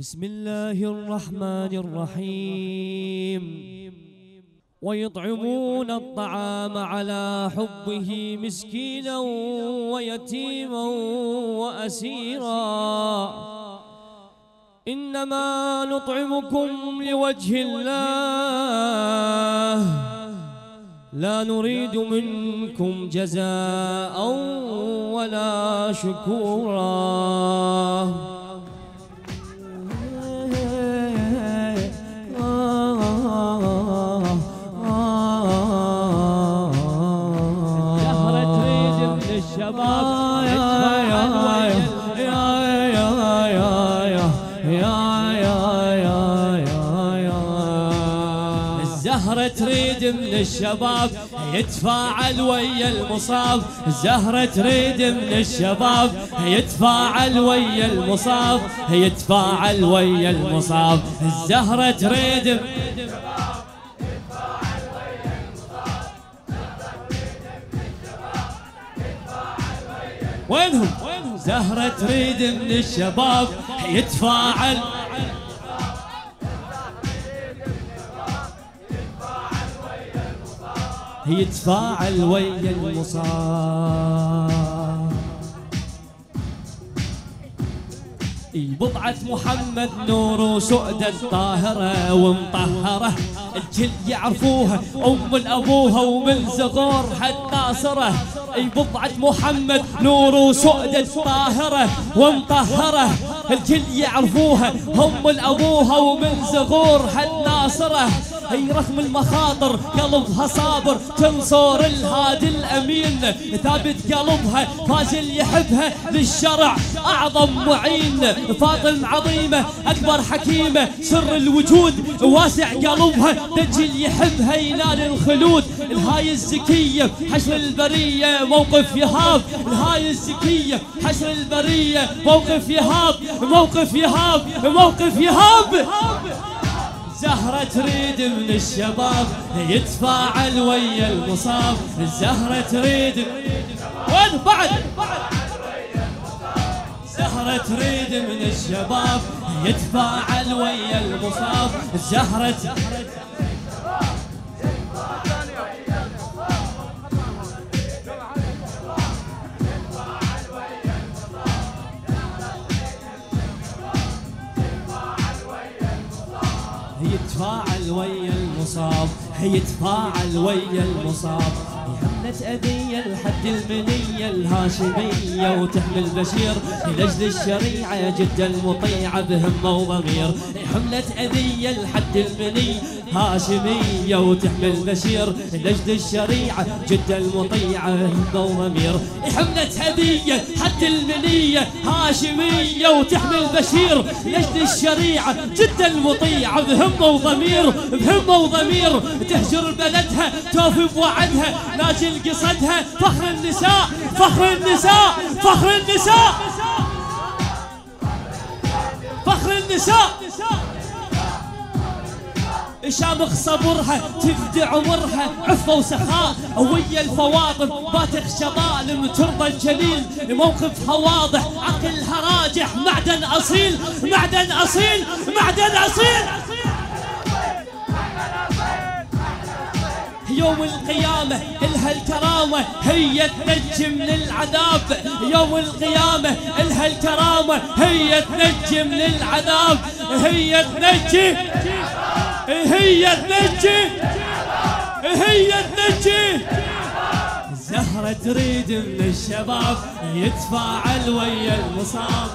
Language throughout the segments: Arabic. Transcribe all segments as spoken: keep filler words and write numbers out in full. بسم الله الرحمن الرحيم. ويطعمون الطعام على حبه مسكينا ويتيما وأسيرا، إنما نطعمكم لوجه الله لا نريد منكم جزاء ولا شكورا. الزهرة تريد من الشباب يتفاعل ويا المصاب، الزهرة تريد من الشباب يتفاعل ويا المصاب، يتفاعل ويا المصاب، الزهرة تريد من الشباب يتفاعل ويا المصاب، الزهرة تريد من الشباب يتفاعل ويا المصاب. وينهم؟ زهرة تريد من الشباب يتفاعل يتفاعل ويا المصاب. بضعة محمد نور سؤدة طاهرة ومطهرة، الكل يعرفوها أم الأبوها ومن زغور حتى صره. أي بضعة محمد نور سؤدة طاهرة ومطهرة، الكل يعرفوها أم الأبوها ومن زغور حتى صره. أي رغم المخاطر قلبها صابر، تنصور الهادي الأمين، ثابت قلبها فاجل يحبها للشرع أعظم معين. فاطم عظيمة أكبر حكيمة سر الوجود، واسع قلبها دجل يحبها ينال الخلود. الهاي الزكية حشر البرية موقف يهاب، الهاي الزكية حشر البرية موقف يهاب، موقف يهاب، موقف يهاب. الزهرة تريد من الشباب يتفاعل ويا المصاب، الزهرة تريد وين بعد؟ الزهرة تريد من الشباب يتفاعل ويا المصاب، الزهرة يتفاعل ويا المصاب، يتفاعل ويا المصاب. همت أذية لحد المنية الهاشمية وتحمي البشير، لأجل الشريعة جدا مطيعة بهمة وضمير. حملت أذية لحد المنية هاشمية وتحمي البشير، لأجل الشريعة جدا مطيعة بهمة وضمير. حملت أذية حد المنية هاشمية وتحمي البشير، لأجل الشريعة جدا مطيعة بهمة وضمير، بهمة وضمير. تهجر بلدها توفي بوعدها، لاجل قصدها فخر النساء، فخر النساء، فخر النساء، فخر النساء. شامخ صبرها تفدي عمرها عفة وسخاء، ويا الفواطم باتخ شظالم ترضى الجليل. موقفها واضح عقلها راجح، معدن أصيل، معدن أصيل، معدن أصيل. يوم القيامة إلها الكرامة هي تنجي من العذاب، يوم القيامة إلها الكرامة هي تنجي من العذاب، هي تنجي، هي تنجي، هي تنجي. الزهرة تريد من الشباب يتفاعل ويا المصاب،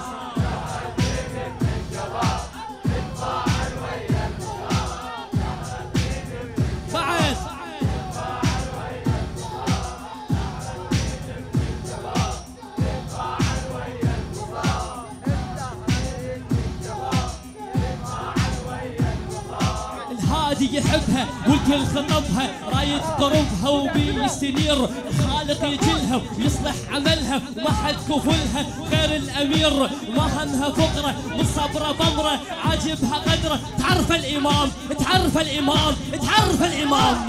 يحبها والكل خطبها، رايد قربها وبيستنير. الخالق يجلها ويصلح عملها، ما حد كفلها غير الامير. ما همها فقره والصبره بمره، عاجبها قدره تعرف الامام، تعرف الامام، تعرف الامام.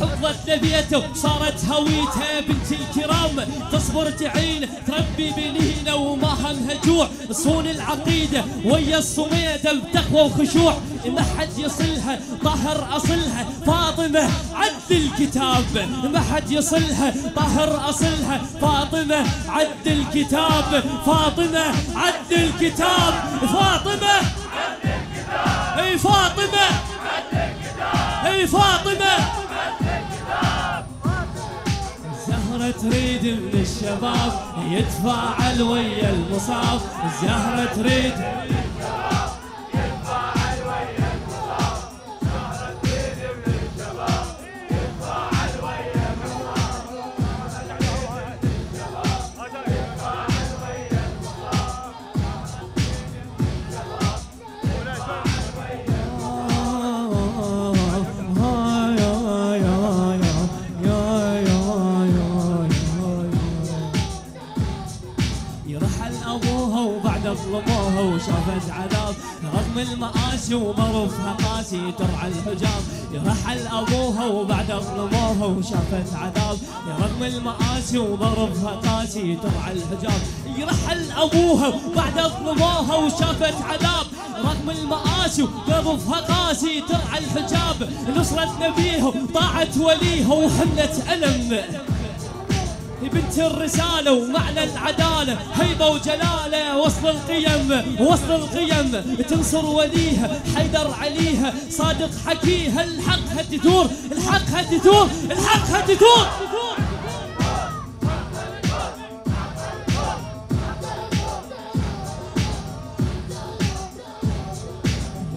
حفظت بيته صارت هويتها بنت الكرام تصبر تعين تربي بلينا وما همها جوع صون العقيده ويا الصميده بتقوى وخشوع ما حد يصلها طهر اصلها فاطمه عد الكتاب ما حد يصلها طهر اصلها فاطمه عد الكتاب فاطمه عد الكتاب فاطمه عد الكتاب اي فاطمه عد الكتاب اي فاطمه تريد من الشباب يتفاعل ويا المصاب الزهرة تريد من الشباب يتفاعل ويا المصاب الزهرة تريد من الشباب يتفاعل ويا المصاب الزهرة تريد من الشباب يتفاعل ويا المصاب الزهرة تريد من الشباب يتفاعل ويا المصاب ظلموها وشافت عذاب رغم المآسي ومروفها قاسي ترعى الحجاب يرحل أبوها وبعد ظلموها وشافت عذاب رغم المآسي ومروفها قاسي ترعى الحجاب يرحل أبوها وبعد ظلموها وشافت عذاب رغم المآسي ومروفها قاسي ترعى الحجاب نصرت نبيها طاعت وليها وحملت ألم بنت الرسالة ومعنى العدالة هيبة وجلالة وصل القيم وصل القيم تنصر وليها حيدر عليها صادق حكيها الحقها تدور الحقها تدور الحقها تدور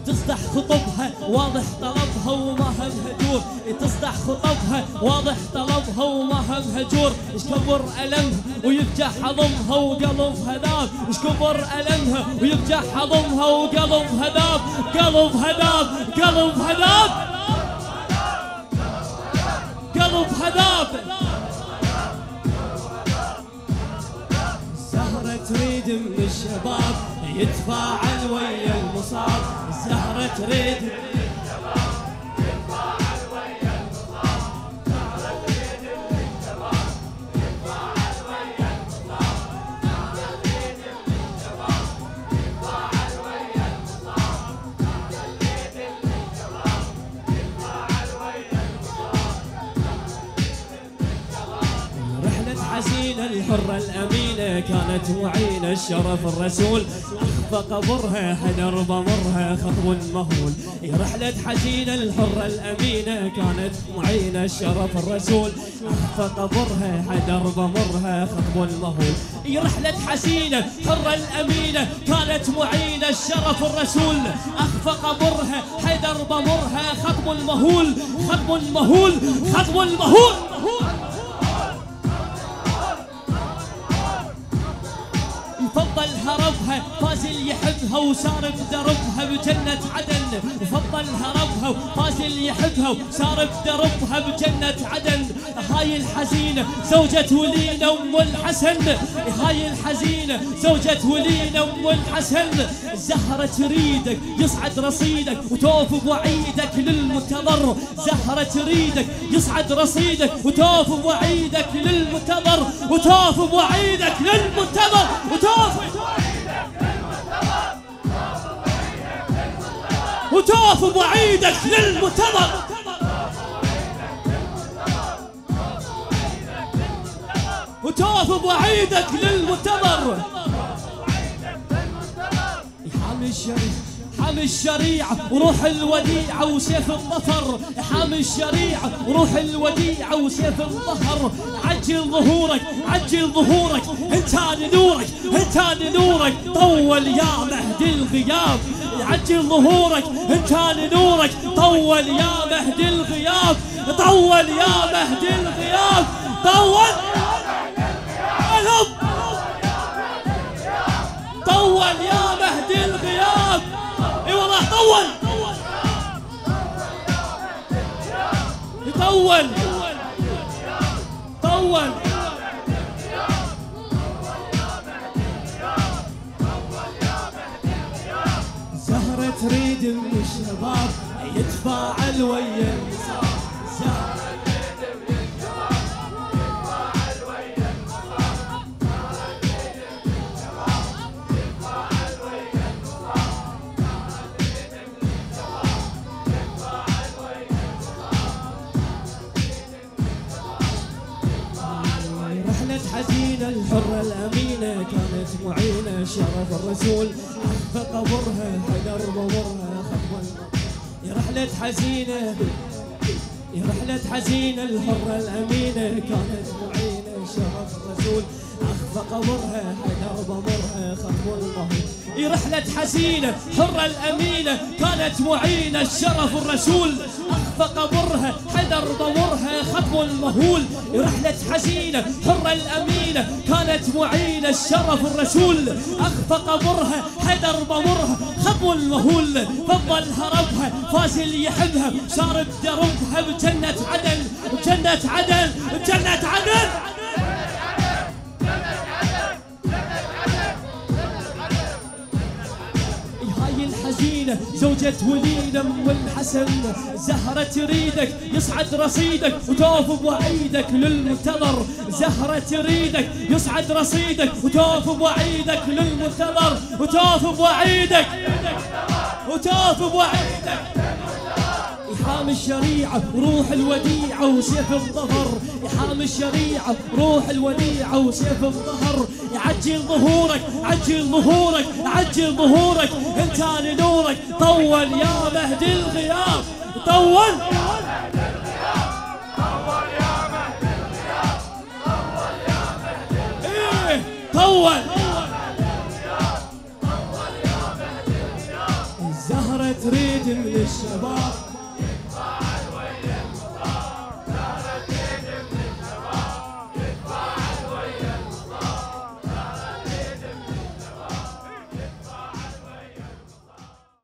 تصدح خطبها واضح طلبها وما همها جور تصدح خطبها واضح طلبها وما همها جور اش كبر ألمها ويبجى حضمها وقلبها ذاب اش كبر ألمها ويبجى حضمها وقلبها ذاب قلبها ذاب قلبها ذاب قلبها ذاب الزهرة تريد من الشباب يتفاعل ويا المصاب الزهرة تريد من الشباب يتفاعل ويا المصاب الزهرة تريد من الشباب يتفاعل ويا المصاب الزهرة تريد من الشباب يتفاعل ويا المصاب الزهرة تريد من الشباب يتفاعل ويا المصاب رحلة حزينة الحرة الأمينة كانت معينة الشرف الرسول فقبرها حذر بمرها خطو مهول رحلة حزينة الحرة الأمينة كانت معينة الشرف الرسول فقبرها حذر بمرها خطو مهول رحلة حزينة حرة الأمينة كانت معينة الشرف الرسول أخفى قبرها حذر بمرها خطو مهول خطو مهول خطو مهول فضل هربها فازل يحبها وسار بدربها بجنة عدن فضل هربها فازل يحبها وسار بدربها بجنة عدن هاي الحزينة زوجة ولينا أم الحسن هاي الحزينة زوجة ولينا أم الحسن زهرة تريدك يصعد رصيدك وتوف بوعيدك للمتضر زهرة تريدك يصعد رصيدك وتوف بوعيدك للمتضر وتوف بوعيدك للمتضر وتوف وتوف بعيدك للمتضر وتوف بعيدك للمتضر حامي الشريف حامي الشريعة وروح الوديعة وسيف الظفر حامي الشريعة وروح الوديعة وسيف الظهر عجل ظهورك عجل ظهورك انت لنورك انت لنورك طول يا مهدي الغياب عجل ظهورك انت لنورك طول يا مهدي الغياب طول يا مهدي الغياب طول طول يا مهدي الغياب اي والله طول طول طول زهرة تريد من الشباب يتفاعل ويا النساء زهرة تريد كانت حزينة الحرة الأمينة كانت معينة شرف الرسول في قبرها حجر بورها خطوة يا رحلة حزينة يا رحلة حزينة الحرة الأمينة كانت معينة شرف الرسول أخفق قبرها حجر بمرها خطو المهود يا رحلة حزينة حرة الأمينة كانت معينة شرف الرسول أخفق قبرها حجر بمرها خطو المهول يا رحلة حزينة حرة الأمينة كانت معينة شرف الرسول أخفق قبرها حجر بمرها خطو المهول فضل هربها فاز اللي يحبها صار بدربها بجنة عدن بجنة عدن بجنة عدن زوجة وليد ام الحسن زهرة تريدك يصعد رصيدك وتوف بوعيدك للمنتظر زهرة تريدك يصعد رصيدك وتوف بوعيدك للمنتظر وتوف بوعيدك وتوف بوعيدك إحام الشريعة روح الوديعة وسيف الظهر إحام الشريعة روح الوديعة وسيف الظهر عجل ظهورك عجل ظهورك عجل ظهورك انت لنورك طول يا مهد الغياب طول طول يا مهد الغياب طول يا مهد الغياب إيه طول يا مهد الغياب الزهرة تريد من الشباب